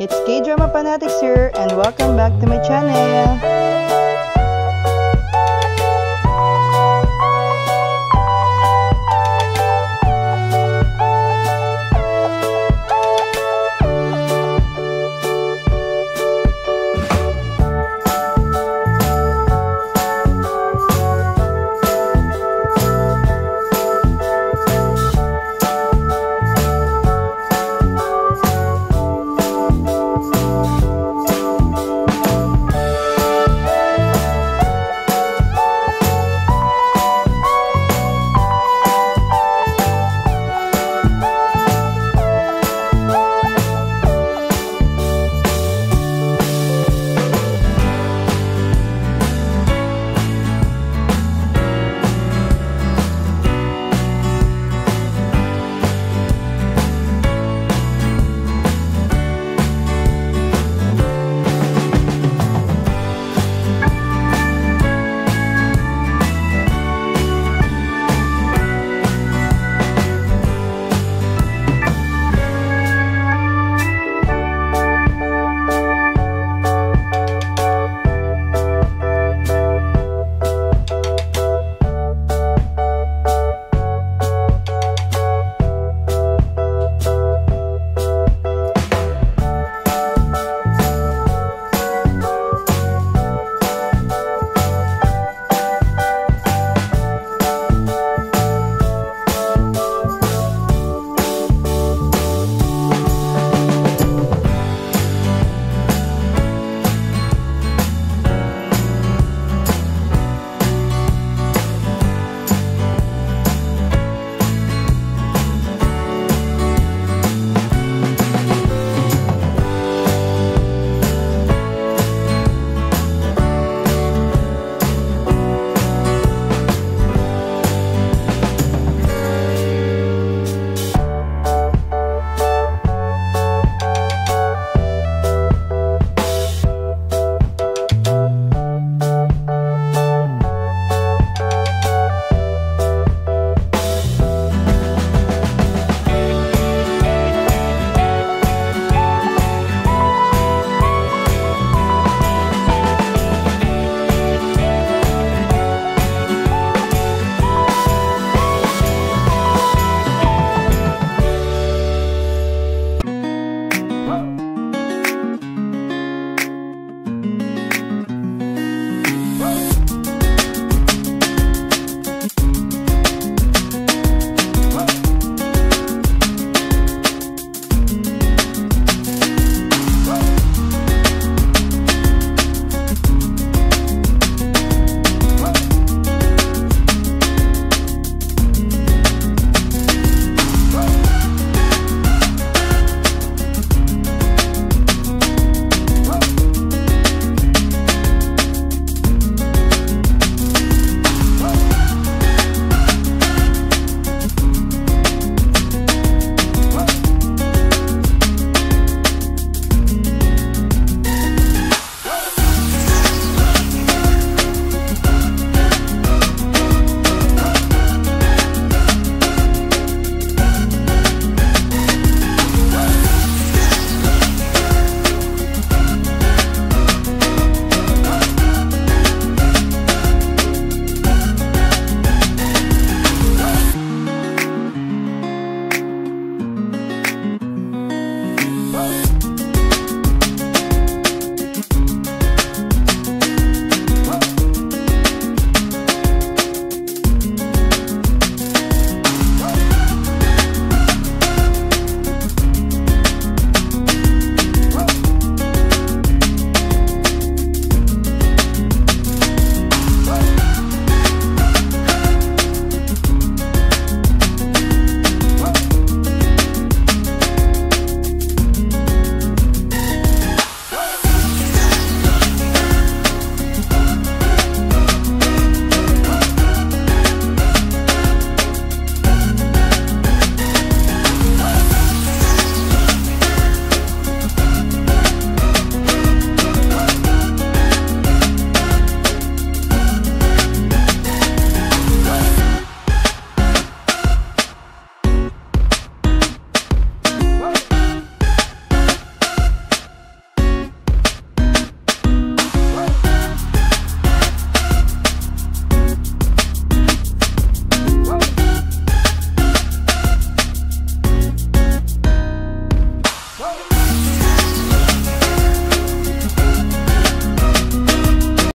It's K-Drama Fanatics here, and welcome back to my channel! Go!